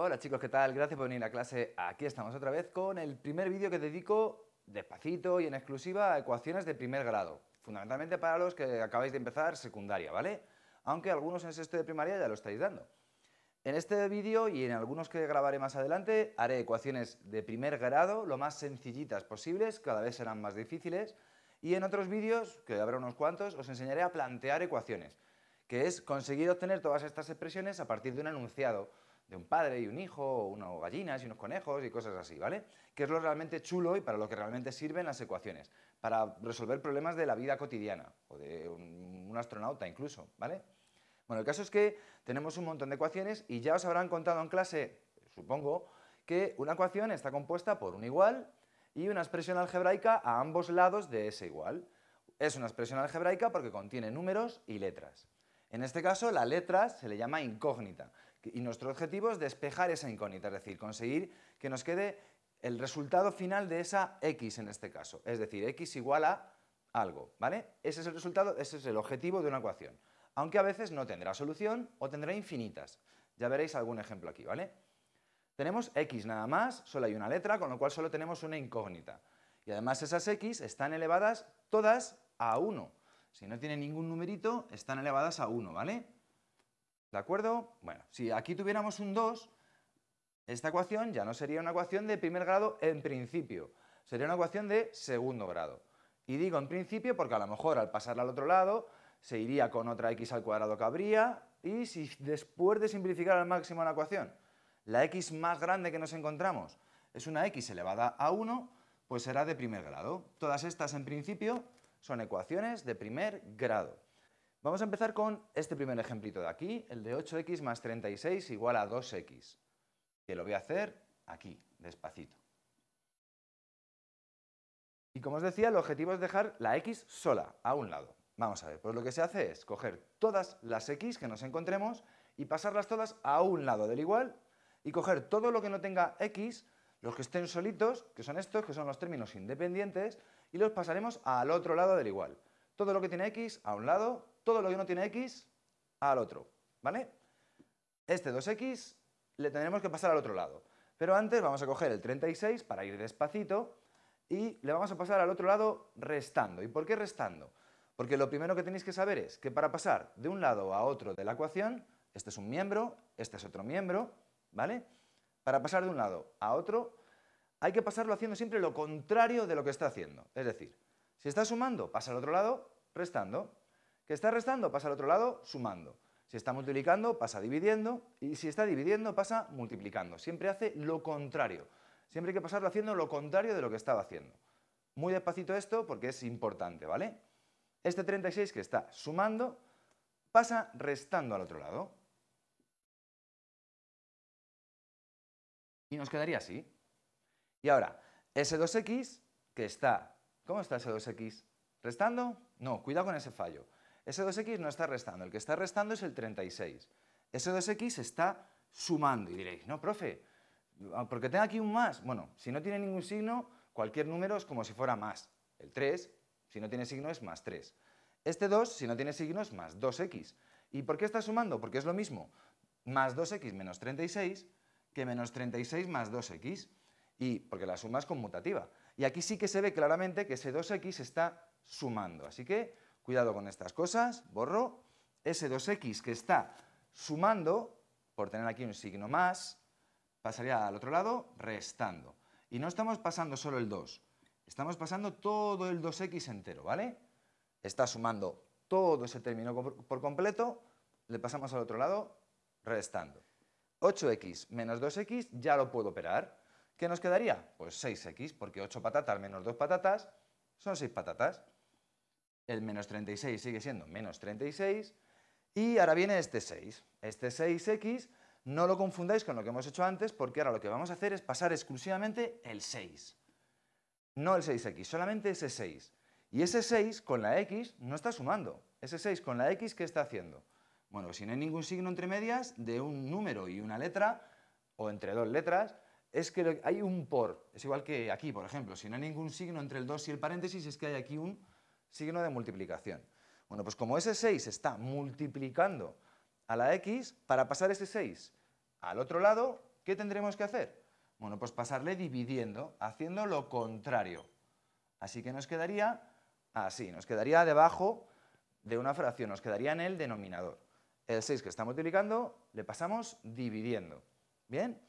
Hola chicos, ¿qué tal? Gracias por venir a clase. Aquí estamos otra vez con el primer vídeo que dedico despacito y en exclusiva a ecuaciones de primer grado, fundamentalmente para los que acabáis de empezar secundaria, ¿vale? Aunque algunos en sexto de primaria ya lo estáis dando. En este vídeo y en algunos que grabaré más adelante haré ecuaciones de primer grado lo más sencillitas posibles, cada vez serán más difíciles, y en otros vídeos, que habrá unos cuantos, os enseñaré a plantear ecuaciones, que es conseguir obtener todas estas expresiones a partir de un enunciado, de un padre y un hijo, unas gallinas y unos conejos y cosas así, ¿vale? Que es lo realmente chulo y para lo que realmente sirven las ecuaciones, para resolver problemas de la vida cotidiana o de un astronauta incluso, ¿vale? Bueno, el caso es que tenemos un montón de ecuaciones y ya os habrán contado en clase, supongo, que una ecuación está compuesta por un igual y una expresión algebraica a ambos lados de ese igual. Es una expresión algebraica porque contiene números y letras. En este caso, la letra se le llama incógnita. Y nuestro objetivo es despejar esa incógnita, es decir, conseguir que nos quede el resultado final de esa x en este caso. Es decir, x igual a algo, ¿vale? Ese es el resultado, ese es el objetivo de una ecuación. Aunque a veces no tendrá solución o tendrá infinitas. Ya veréis algún ejemplo aquí, ¿vale? Tenemos x nada más, solo hay una letra, con lo cual solo tenemos una incógnita. Y además esas x están elevadas todas a 1. Si no tiene ningún numerito, están elevadas a 1, ¿vale? ¿De acuerdo? Bueno, si aquí tuviéramos un 2, esta ecuación ya no sería una ecuación de primer grado en principio, sería una ecuación de segundo grado. Y digo en principio porque a lo mejor al pasarla al otro lado se iría con otra x al cuadrado que habría, y si después de simplificar al máximo la ecuación, la x más grande que nos encontramos es una x elevada a 1, pues será de primer grado. Todas estas en principio son ecuaciones de primer grado. Vamos a empezar con este primer ejemplito de aquí, el de 8x más 36 igual a 2x, que lo voy a hacer aquí, despacito. Y como os decía, el objetivo es dejar la x sola, a un lado. Vamos a ver, pues lo que se hace es coger todas las x que nos encontremos y pasarlas todas a un lado del igual, y coger todo lo que no tenga x, los que estén solitos, que son estos, que son los términos independientes, y los pasaremos al otro lado del igual. Todo lo que tiene x a un lado, todo lo que no tiene x al otro, ¿vale? Este 2x le tendremos que pasar al otro lado, pero antes vamos a coger el 36 para ir despacito y le vamos a pasar al otro lado restando. ¿Y por qué restando? Porque lo primero que tenéis que saber es que para pasar de un lado a otro de la ecuación, este es un miembro, este es otro miembro, ¿vale? Para pasar de un lado a otro hay que pasarlo haciendo siempre lo contrario de lo que está haciendo, es decir, si está sumando, pasa al otro lado restando. Que está restando, pasa al otro lado sumando. Si está multiplicando, pasa dividiendo. Y si está dividiendo, pasa multiplicando. Siempre hace lo contrario. Siempre hay que pasarlo haciendo lo contrario de lo que estaba haciendo. Muy despacito esto porque es importante, ¿vale? Este 36 que está sumando, pasa restando al otro lado. Y nos quedaría así. Y ahora, ese 2x que está... ¿Cómo está ese 2x? ¿Restando? No, cuidado con ese fallo. Ese 2x no está restando, el que está restando es el 36. Ese 2x está sumando y diréis, no, profe, porque tengo aquí un más. Bueno, si no tiene ningún signo, cualquier número es como si fuera más. El 3, si no tiene signo, es más 3. Este 2, si no tiene signo, es más 2x. ¿Y por qué está sumando? Porque es lo mismo más 2x menos 36 que menos 36 más 2x. Y porque la suma es conmutativa. Y aquí sí que se ve claramente que ese 2x está sumando, así que... Cuidado con estas cosas, borro, ese 2x que está sumando, por tener aquí un signo más, pasaría al otro lado restando. Y no estamos pasando solo el 2, estamos pasando todo el 2x entero, ¿vale? Está sumando todo ese término por completo, le pasamos al otro lado restando. 8x menos 2x ya lo puedo operar. ¿Qué nos quedaría? Pues 6x, porque 8 patatas menos 2 patatas son 6 patatas. El menos 36 sigue siendo menos 36, y ahora viene este 6. Este 6x no lo confundáis con lo que hemos hecho antes, porque ahora lo que vamos a hacer es pasar exclusivamente el 6. No el 6x, solamente ese 6. Y ese 6 con la x no está sumando. Ese 6 con la x, ¿qué está haciendo? Bueno, si no hay ningún signo entre medias de un número y una letra, o entre dos letras, es que hay un por, es igual que aquí, por ejemplo, si no hay ningún signo entre el 2 y el paréntesis, es que hay aquí un signo de multiplicación. Bueno, pues como ese 6 está multiplicando a la x, para pasar ese 6 al otro lado, ¿qué tendremos que hacer? Bueno, pues pasarle dividiendo, haciendo lo contrario. Así que nos quedaría así, nos quedaría debajo de una fracción, nos quedaría en el denominador. El 6 que está multiplicando, le pasamos dividiendo. ¿Bien?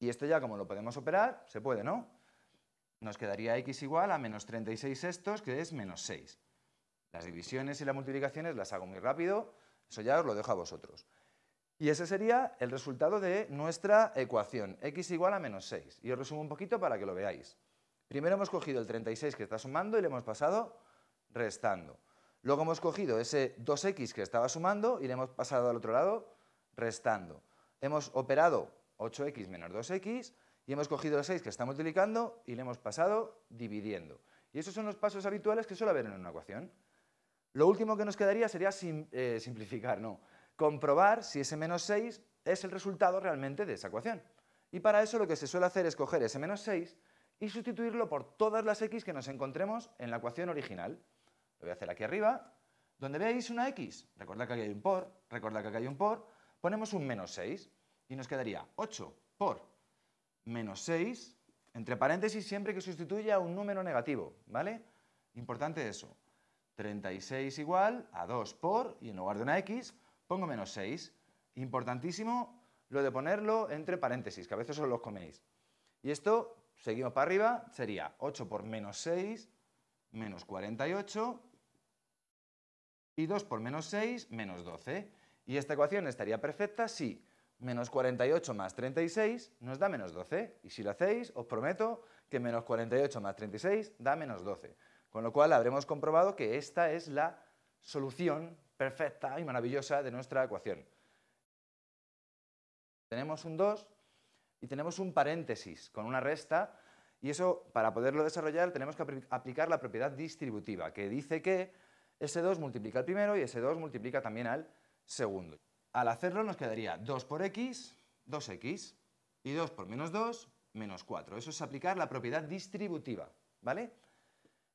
Y esto ya como lo podemos operar, se puede, ¿no? Nos quedaría x igual a menos 36 sextos, que es menos 6. Las divisiones y las multiplicaciones las hago muy rápido, eso ya os lo dejo a vosotros. Y ese sería el resultado de nuestra ecuación, x igual a menos 6. Y os resumo un poquito para que lo veáis. Primero hemos cogido el 36 que está sumando y le hemos pasado restando. Luego hemos cogido ese 2x que estaba sumando y le hemos pasado al otro lado restando. Hemos operado 8x menos 2x y hemos cogido el 6 que está multiplicando y le hemos pasado dividiendo. Y esos son los pasos habituales que suele haber en una ecuación. Lo último que nos quedaría sería simplificar, no, comprobar si ese menos 6 es el resultado realmente de esa ecuación. Y para eso lo que se suele hacer es coger ese menos 6 y sustituirlo por todas las x que nos encontremos en la ecuación original. Lo voy a hacer aquí arriba, donde veáis una x, recordad que aquí hay un por, recordad que aquí hay un por, ponemos un menos 6 y nos quedaría 8 por menos 6, entre paréntesis siempre que sustituya un número negativo, ¿vale? Importante eso. 36 igual a 2 por, y en lugar de una x, pongo menos 6. Importantísimo lo de ponerlo entre paréntesis, que a veces os los coméis. Y esto, seguimos para arriba, sería 8 por menos 6, menos 48, y 2 por menos 6, menos 12. Y esta ecuación estaría perfecta si menos 48 más 36 nos da menos 12. Y si lo hacéis, os prometo que menos 48 más 36 da menos 12. Con lo cual habremos comprobado que esta es la solución perfecta y maravillosa de nuestra ecuación. Tenemos un 2 y tenemos un paréntesis con una resta y eso, para poderlo desarrollar, tenemos que aplicar la propiedad distributiva que dice que ese 2 multiplica al primero y ese 2 multiplica también al segundo. Al hacerlo nos quedaría 2 por x, 2x y 2 por menos 2, menos 4. Eso es aplicar la propiedad distributiva, ¿vale?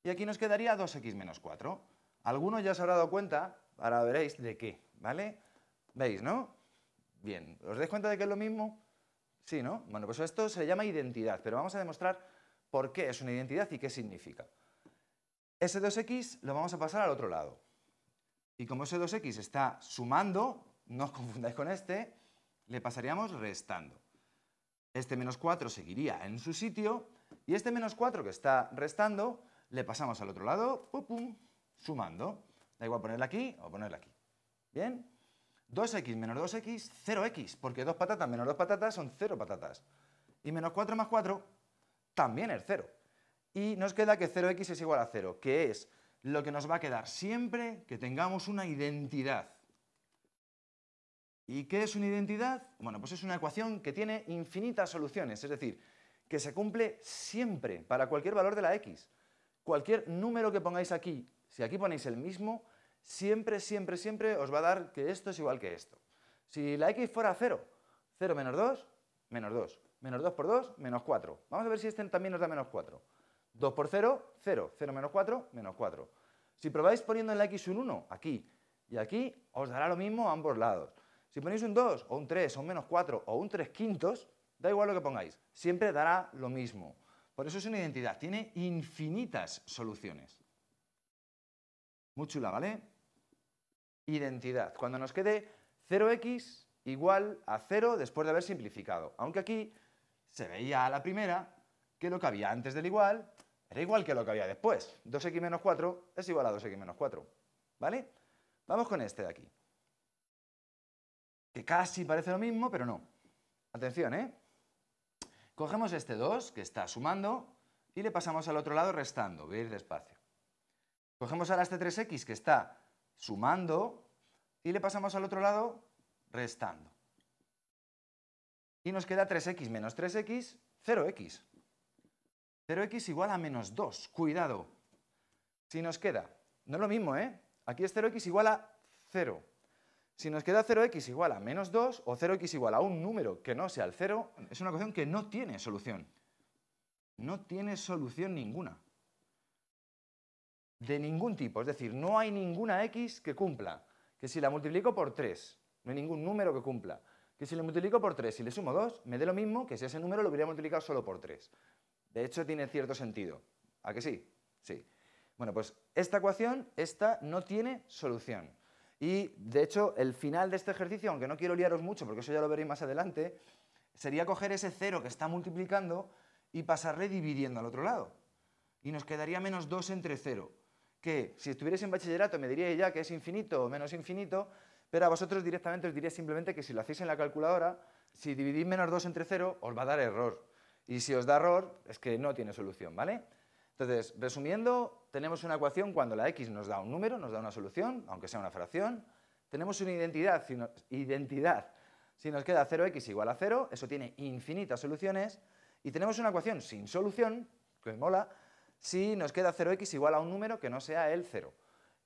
Y aquí nos quedaría 2x menos 4. Alguno ya se habrá dado cuenta, ahora veréis de qué, ¿vale? ¿Veis, no? Bien, ¿os dais cuenta de que es lo mismo? Sí, ¿no? Bueno, pues esto se le llama identidad, pero vamos a demostrar por qué es una identidad y qué significa. Ese 2x lo vamos a pasar al otro lado. Y como ese 2x está sumando, no os confundáis con este, le pasaríamos restando. Este menos 4 seguiría en su sitio y este menos 4 que está restando le pasamos al otro lado, pum, pum, sumando. Da igual ponerla aquí o ponerla aquí. ¿Bien? 2x menos 2x, 0x, porque 2 patatas menos 2 patatas son 0 patatas. Y menos 4 más 4 también es 0. Y nos queda que 0x es igual a 0, que es lo que nos va a quedar siempre que tengamos una identidad. ¿Y qué es una identidad? Bueno, pues es una ecuación que tiene infinitas soluciones, es decir, que se cumple siempre para cualquier valor de la x. Cualquier número que pongáis aquí, si aquí ponéis el mismo, siempre, siempre, siempre os va a dar que esto es igual que esto. Si la x fuera 0, 0 menos 2, menos 2. Menos 2 por 2, menos 4. Vamos a ver si este también nos da menos 4. 2 por 0, 0. 0 menos 4, menos 4. Si probáis poniendo en la x un 1, aquí y aquí, os dará lo mismo a ambos lados. Si ponéis un 2, o un 3, o un menos 4, o un 3 quintos, da igual lo que pongáis. Siempre dará lo mismo. Por eso es una identidad, tiene infinitas soluciones. Muy chula, ¿vale? Identidad, cuando nos quede 0x igual a 0 después de haber simplificado. Aunque aquí se veía a la primera que lo que había antes del igual era igual que lo que había después. 2x menos 4 es igual a 2x menos 4, ¿vale? Vamos con este de aquí. Que casi parece lo mismo, pero no. Atención, ¿eh? Cogemos este 2, que está sumando, y le pasamos al otro lado restando. Voy a ir despacio. Cogemos ahora este 3x, que está sumando, y le pasamos al otro lado restando. Y nos queda 3x menos 3x, 0x. 0x igual a menos 2. Cuidado. Si nos queda, no es lo mismo, ¿eh? Aquí es 0x igual a 0. Si nos queda 0x igual a menos 2 o 0x igual a un número que no sea el 0, es una ecuación que no tiene solución. No tiene solución ninguna. De ningún tipo. Es decir, no hay ninguna x que cumpla. Que si la multiplico por 3, no hay ningún número que cumpla. Que si le multiplico por 3 y le sumo 2, me dé lo mismo que si ese número lo hubiera multiplicado solo por 3. De hecho, tiene cierto sentido. ¿A que sí? Sí. Bueno, pues esta ecuación, esta no tiene solución. Y, de hecho, el final de este ejercicio, aunque no quiero liaros mucho, porque eso ya lo veréis más adelante, sería coger ese 0 que está multiplicando y pasarle dividiendo al otro lado. Y nos quedaría menos 2 entre 0, que si estuvierais en bachillerato me diríais ya que es infinito o menos infinito, pero a vosotros directamente os diría simplemente que si lo hacéis en la calculadora, si dividís menos 2 entre 0, os va a dar error. Y si os da error, es que no tiene solución, ¿vale? Entonces, resumiendo, tenemos una ecuación cuando la x nos da un número, nos da una solución, aunque sea una fracción. Tenemos una identidad, si nos queda 0x igual a 0, eso tiene infinitas soluciones. Y tenemos una ecuación sin solución, que os mola, si nos queda 0x igual a un número que no sea el 0.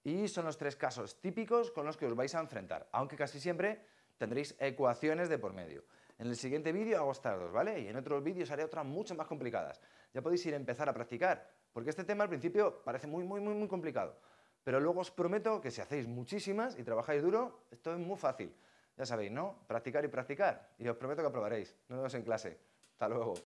Y son los tres casos típicos con los que os vais a enfrentar, aunque casi siempre tendréis ecuaciones de por medio. En el siguiente vídeo hago estas dos, ¿vale? Y en otros vídeos haré otras mucho más complicadas. Ya podéis ir a empezar a practicar, porque este tema al principio parece muy complicado. Pero luego os prometo que si hacéis muchísimas y trabajáis duro, esto es muy fácil. Ya sabéis, ¿no? Practicar y practicar. Y os prometo que aprobaréis. Nos vemos en clase. Hasta luego.